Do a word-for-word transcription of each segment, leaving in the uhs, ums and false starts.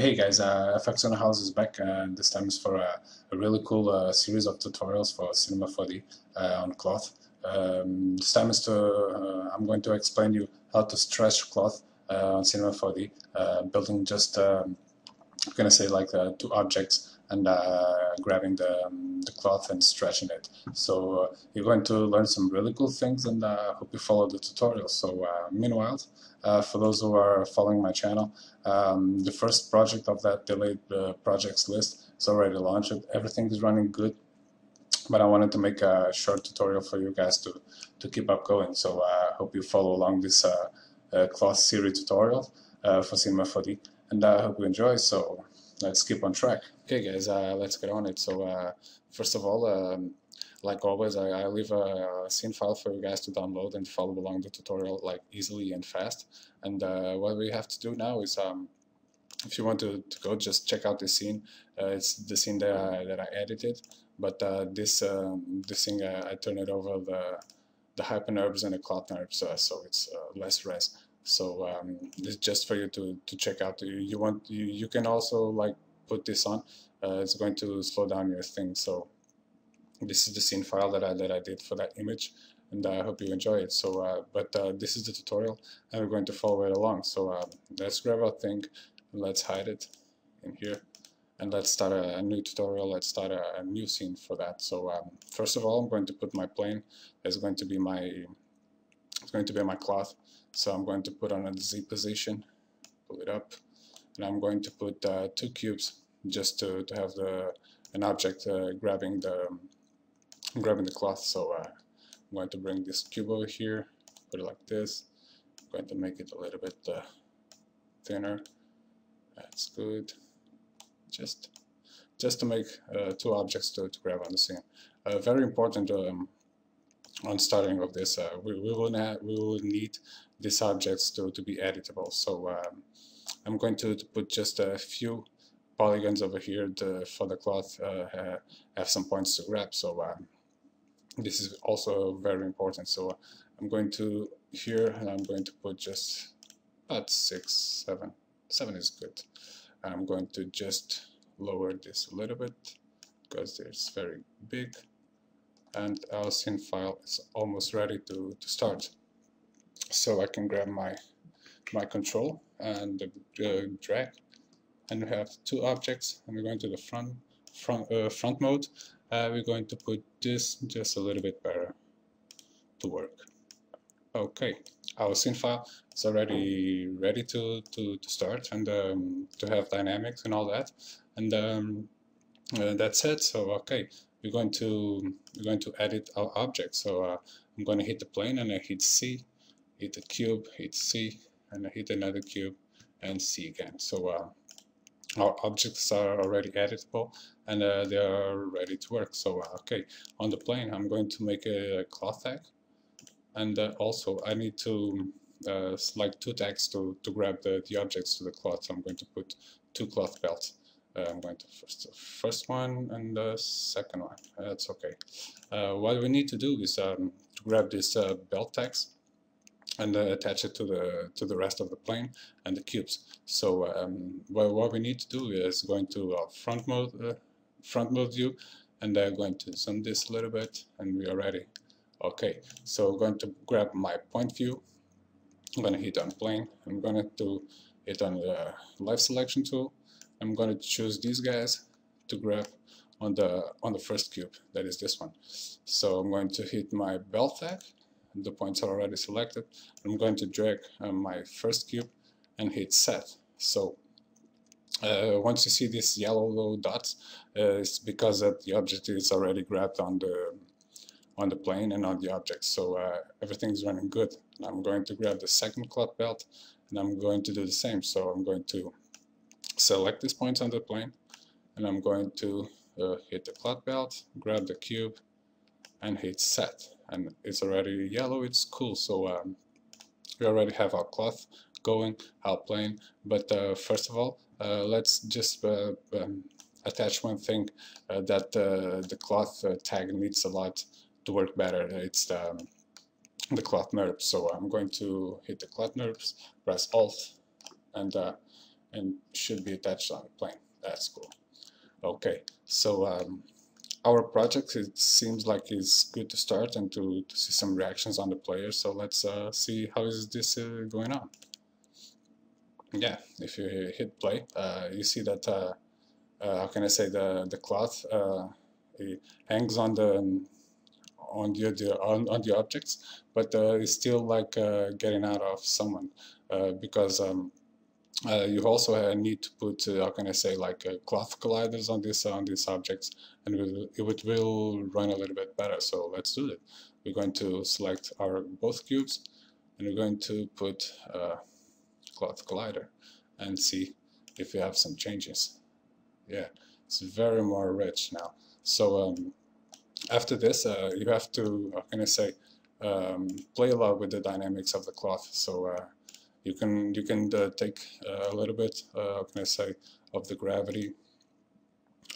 Hey guys, uh, F X on House is back, and uh, this time is for a, a really cool uh, series of tutorials for Cinema four D uh, on cloth. Um, this time is to uh, I'm going to explain you how to stretch cloth uh, on Cinema four D, uh, building just um, I'm gonna say like uh, two objects and uh, grabbing the, um, the cloth and stretching it. So uh, you're going to learn some really cool things, and I uh, hope you follow the tutorial. So uh, meanwhile, uh, for those who are following my channel, um, the first project of that delayed uh, projects list is already launched. Everything is running good, but I wanted to make a short tutorial for you guys to, to keep up going. So I uh, hope you follow along this uh, uh, cloth series tutorial uh, for Cinema four D, and I uh, hope you enjoy. So let's keep on track. Okay guys, uh, let's get on it. So uh, first of all, um, like always, I, I leave a, a scene file for you guys to download and follow along the tutorial like easily and fast. And uh, what we have to do now is, um, if you want to, to go, just check out this scene. Uh, it's the scene that I, that I edited, but uh, this um, this thing uh, I turned it over the the hypernurbs and the cloth nerves, uh, so it's uh, less res. So um, it's just for you to, to check out. You, you want you, you can also like put this on. Uh, it's going to slow down your thing. So this is the scene file that I that I did for that image, and I hope you enjoy it. So uh, but uh, this is the tutorial, and we're going to follow it along. So uh, let's grab our thing, let's hide it in here, and let's start a, a new tutorial. Let's start a, a new scene for that. So um, first of all, I'm going to put my plane. That's going to be my it's going to be my cloth. So I'm going to put on a Z position, pull it up, and I'm going to put uh, two cubes just to, to have the an object uh, grabbing the grabbing the cloth. So uh, I'm going to bring this cube over here, put it like this. I'm going to make it a little bit uh, thinner. That's good. Just just to make uh, two objects to, to grab on the scene. Uh, very important. Um, on starting of this, uh, we, we, will not, we will need these objects to, to be editable. So um, I'm going to, to put just a few polygons over here to, for the cloth uh, have some points to grab. So um, this is also very important. So I'm going to here, and I'm going to put just about six, seven. Seven is good. I'm going to just lower this a little bit because it's very big. And our scene file is almost ready to, to start. So I can grab my my control and uh, drag, and we have two objects, and we're going to the front front uh, front mode. Uh, we're going to put this just a little bit better to work. Okay, our scene file is already ready to to, to start and um, to have dynamics and all that. And um, uh, that's it. So okay. We're going to we're going to edit our object. So uh, I'm going to hit the plane, and I hit C, hit the cube, hit C, and I hit another cube, and C again. So uh, our objects are already editable, and uh, they are ready to work. So uh, okay, on the plane, I'm going to make a cloth tag, and uh, also I need to uh, select two tags to to grab the the objects to the cloth. So I'm going to put two cloth belts. Uh, I'm going to first the first one and the second one. That's okay. Uh, what we need to do is um, to grab this uh, belt tags and uh, attach it to the to the rest of the plane and the cubes. So um, well, what we need to do is going to our front mode uh, front mode view, and I'm uh, going to zoom this a little bit, and we are ready. Okay. So I'm going to grab my point view. I'm going to hit on plane. I'm going to hit on the live selection tool. I'm going to choose these guys to grab on the on the first cube, that is this one. So I'm going to hit my belt tag, the points are already selected. I'm going to drag uh, my first cube and hit set. So uh, once you see these yellow dots, uh, it's because that the object is already grabbed on the on the plane and on the object. So uh, everything's running good. And I'm going to grab the second cloth belt, and I'm going to do the same. So I'm going to select these points on the plane, and I'm going to uh, hit the cloth belt, grab the cube, and hit set. And it's already yellow, it's cool. So um, we already have our cloth going, our plane. But uh, first of all, uh, let's just uh, um, attach one thing uh, that uh, the cloth uh, tag needs a lot to work better. It's the, um, the cloth NURBS. So I'm going to hit the cloth NURBS, press Alt, and uh, and should be attached on a plane. That's cool. Okay, so um, our project, it seems like it's good to start and to, to see some reactions on the player. So let's uh, see how is this uh, going on. Yeah, if you hit play, uh, you see that uh, uh, how can I say the the cloth uh, it hangs on the on the, the on, on the objects, but uh, it's still like uh, getting out of someone uh, because. Um, Uh, you also uh, need to put, uh, how can I say, like uh, cloth colliders on this uh, on these objects, and it will, it would, will run a little bit better. So let's do it. We're going to select our both cubes, and we're going to put uh, cloth collider, and see if we have some changes. Yeah, it's very more rich now. So um, after this, uh, you have to, how can I say, um, play a lot with the dynamics of the cloth. So. Uh, You can you can uh, take uh, a little bit, uh, how can I say, of the gravity.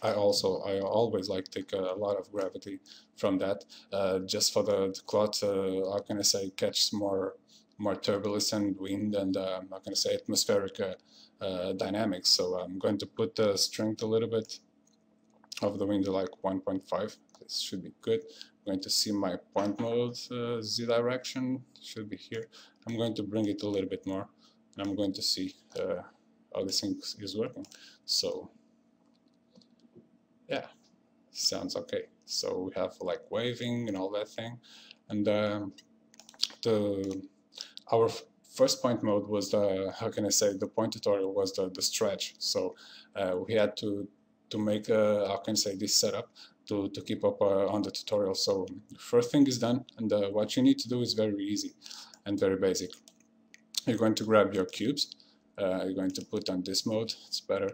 I also I always like take a, a lot of gravity from that, uh, just for the, the cloth. Uh, how can I say, catch more more turbulence and wind and uh, how can I say atmospheric uh, uh, dynamics. So I'm going to put the strength a little bit of the wind, like one point five. This should be good. I'm going to see my point mode uh, Z direction should be here. I'm going to bring it a little bit more, and I'm going to see uh, how this thing is working. So yeah, sounds okay. So we have like waving and all that thing, and um, the our first point mode was the how can I say the point tutorial was the the stretch. So uh, we had to to make uh, how can I say this setup. To, to keep up uh, on the tutorial. So first thing is done, and uh, what you need to do is very easy and very basic. You're going to grab your cubes, uh, you're going to put on this mode, it's better,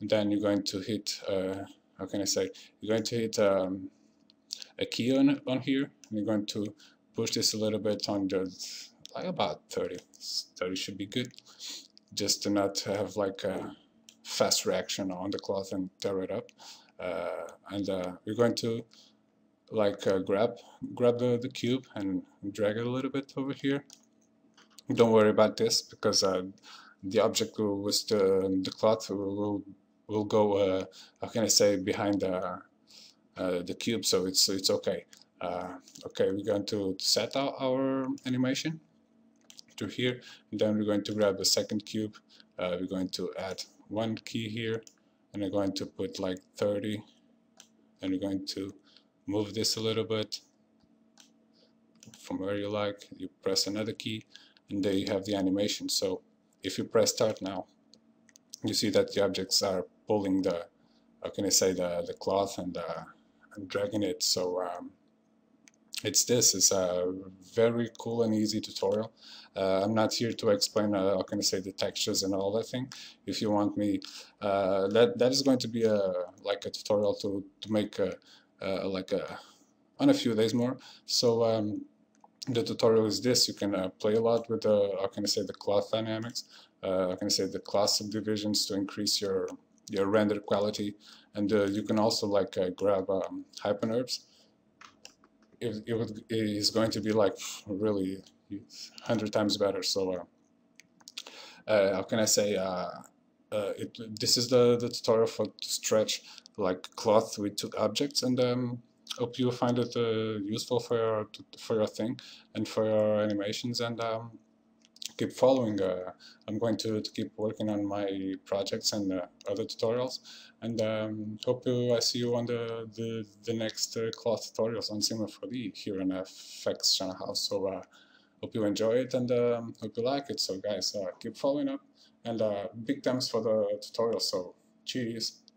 and then you're going to hit, uh, how can I say, you're going to hit um, a key on, on here, and you're going to push this a little bit on the, like about thirty, thirty should be good, just to not have like a fast reaction on the cloth and tear it up. Uh, and uh, we're going to like uh, grab grab the, the cube and drag it a little bit over here. Don't worry about this because uh, the object will, with the, the cloth will will go uh, how can I say behind the uh, the cube, so it's it's okay. Uh, okay, we're going to set our, our animation to here, and then we're going to grab the second cube. Uh, we're going to add one key here. And we're going to put like thirty, and we're going to move this a little bit from where you like. You press another key, and there you have the animation. So if you press start now, you see that the objects are pulling the, how can I say, the, the cloth and, uh, and dragging it. So um, it's this. It's a very cool and easy tutorial. Uh, I'm not here to explain uh, how can I say the textures and all that thing. If you want me, uh, that that is going to be a like a tutorial to to make a, uh, like a on a few days more. So um, the tutorial is this. You can uh, play a lot with the how can I say the cloth dynamics. Uh, how can I say the class subdivisions to increase your your render quality, and uh, you can also like uh, grab um, Hypernurbs. It, it would it is going to be like really hundred times better. So uh, uh, how can I say? Uh, uh, it, this is the the tutorial for to stretch like cloth with two objects, and um, hope you find it uh, useful for your for your thing and for your animations. And um, keep following. Uh, I'm going to, to keep working on my projects and uh, other tutorials. And um, hope you, I see you on the the, the next uh, cloth tutorials on Cinema four D here on F X on House. So uh, hope you enjoy it, and um, hope you like it. So guys, uh, keep following up, and uh, big thanks for the tutorial. So cheers.